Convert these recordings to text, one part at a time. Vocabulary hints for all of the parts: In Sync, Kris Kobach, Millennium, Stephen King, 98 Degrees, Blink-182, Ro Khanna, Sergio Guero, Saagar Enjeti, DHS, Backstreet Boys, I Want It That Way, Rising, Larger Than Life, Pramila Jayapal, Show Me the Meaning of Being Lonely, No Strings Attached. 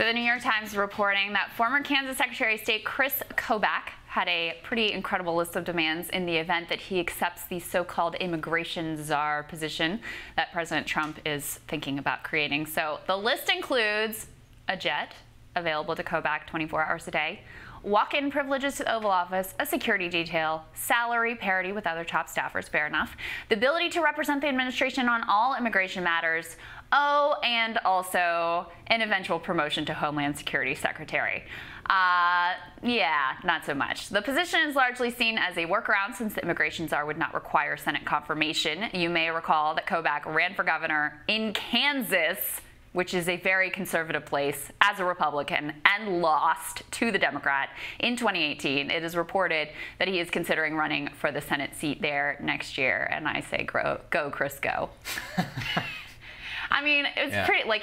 So the New York Times is reporting that former Kansas Secretary of State Kris Kobach had a pretty incredible list of demands in the event that he accepts the so-called immigration czar position that President Trump is thinking about creating. So the list includes a jet available to Kobach 24 hours a day, walk-in privileges to the Oval Office, a security detail, salary parity with other top staffers, fair enough, the ability to represent the administration on all immigration matters, and also an eventual promotion to Homeland Security Secretary. Yeah, not so much. The position is largely seen as a workaround since the immigration czar would not require Senate confirmation. You may recall that Kobach ran for governor in Kansas, which is a very conservative place, as a Republican, and lost to the Democrat in 2018. It is reported that he is considering running for the Senate seat there next year, and I say go, Kris, go. I mean, it's pretty, like,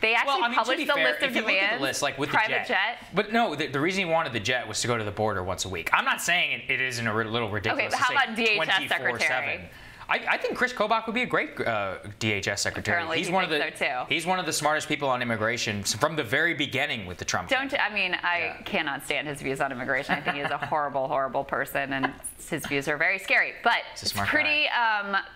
they actually published the list of demands, like with private jet. But no, the reason he wanted the jet was to go to the border once a week. I'm not saying it isn't a little ridiculous. Okay, but how about DHS Secretary? I think Kris Kobach would be a great DHS secretary. Apparently he's one of the smartest people on immigration from the very beginning with the Trump. I cannot stand his views on immigration. I think he's a horrible, horrible person, and his views are very scary. But it's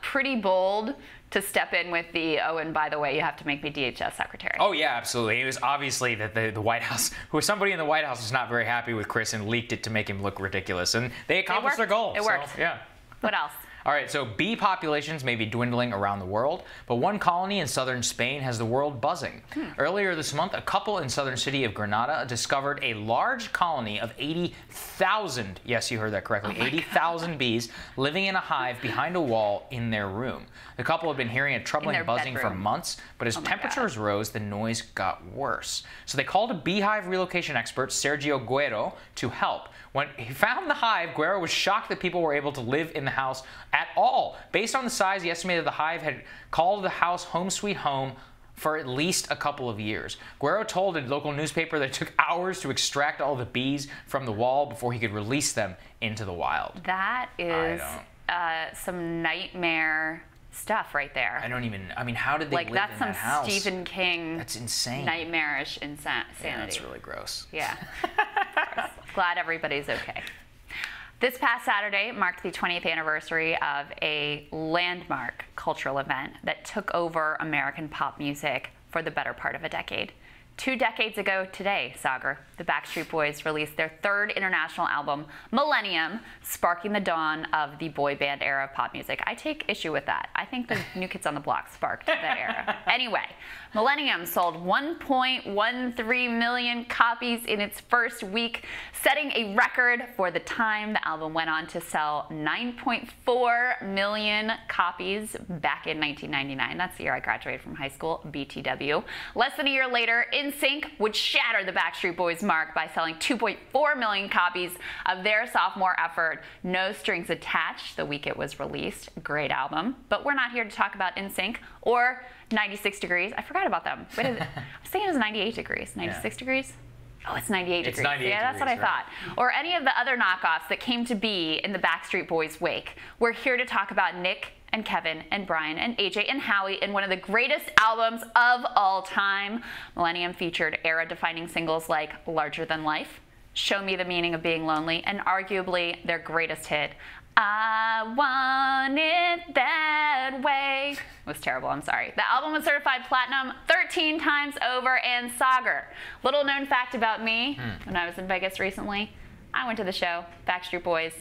pretty bold to step in with the, oh, and by the way, you have to make me DHS secretary. Oh, yeah, absolutely. It was obviously that the White House, somebody in the White House was not very happy with Kris and leaked it to make him look ridiculous. And they accomplished their goal. It worked. Yeah. What else? All right, so bee populations may be dwindling around the world, but one colony in southern Spain has the world buzzing. Earlier this month, a couple in southern city of Granada discovered a large colony of 80,000, yes, you heard that correctly, 80,000 bees living in a hive behind a wall in their room. The couple had been hearing a troubling buzzing for months, but as temperatures rose, the noise got worse. So they called a beehive relocation expert, Sergio Guero, to help. When he found the hive, Guero was shocked that people were able to live in the house at all. Based on the size, he estimated the hive had called the house home sweet home for at least a couple of years. Guero told a local newspaper that it took hours to extract all the bees from the wall before he could release them into the wild. That is some nightmare stuff right there. I don't even, I mean, how did they live in that house? Like, that's some Stephen King. That's insane. Nightmarish insanity. Yeah, that's really gross. Yeah. Gross. Glad everybody's okay. This past Saturday marked the 20th anniversary of a landmark cultural event that took over American pop music for the better part of a decade. 2 decades ago today, Sagar, the Backstreet Boys released their third international album, Millennium, sparking the dawn of the boy band era of pop music. I take issue with that. I think the New Kids on the Block sparked that era. Anyway, Millennium sold 1.13 million copies in its first week, setting a record for the time. The album went on to sell 9.4 million copies back in 1999. That's the year I graduated from high school, BTW. Less than a year later, In Sync would shatter the Backstreet Boys' mark by selling 2.4 million copies of their sophomore effort, No Strings Attached, the week it was released. Great album. But we're not here to talk about In Sync or 96 Degrees. I forgot about them. What is it? I was thinking it was 98 Degrees. 96 Degrees? Oh, it's 98 Degrees. 98 degrees, what I thought. Or any of the other knockoffs that came to be in the Backstreet Boys' wake. We're here to talk about Nick and Kevin and Brian and AJ and Howie in one of the greatest albums of all time. Millennium featured era-defining singles like Larger Than Life, Show Me the Meaning of Being Lonely, and arguably their greatest hit, I Want It That Way. It was terrible, I'm sorry. The album was certified platinum 13 times over. And Sagar, little known fact about me, when I was in Vegas recently, I went to the show, Backstreet Boys.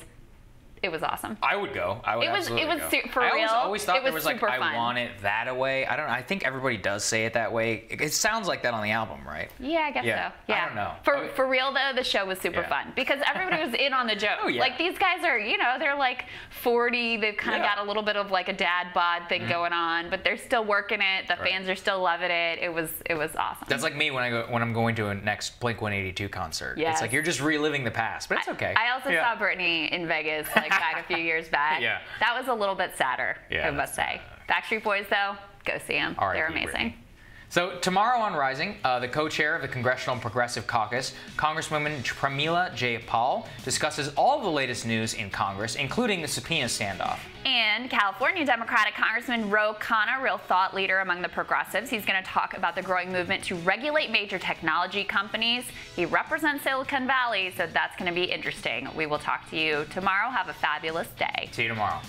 It was awesome. I would go. I would absolutely go. I always thought there was like, I want it that way. I don't know. I think everybody does say it that way. It sounds like that on the album, right? Yeah, I guess so. Yeah. I don't know. For real, though, the show was super fun because everybody was in on the joke. Like, these guys are, you know, they're like 40. They've kind of got a little bit of like a dad bod thing going on, but they're still working it. The fans are still loving it. It was awesome. That's like me when I go, when I'm going to a next Blink-182 concert. It's like you're just reliving the past, but it's okay. I also saw Britney in Vegas, like, back a few years back. That was a little bit sadder, I must say. Backstreet Boys, though, go see them. They're amazing. So tomorrow on Rising, the co-chair of the Congressional Progressive Caucus, Congresswoman Pramila Jayapal, discusses all the latest news in Congress, including the subpoena standoff. And California Democratic Congressman Ro Khanna, real thought leader among the progressives, he's going to talk about the growing movement to regulate major technology companies. He represents Silicon Valley, so that's going to be interesting. We will talk to you tomorrow. Have a fabulous day. See you tomorrow.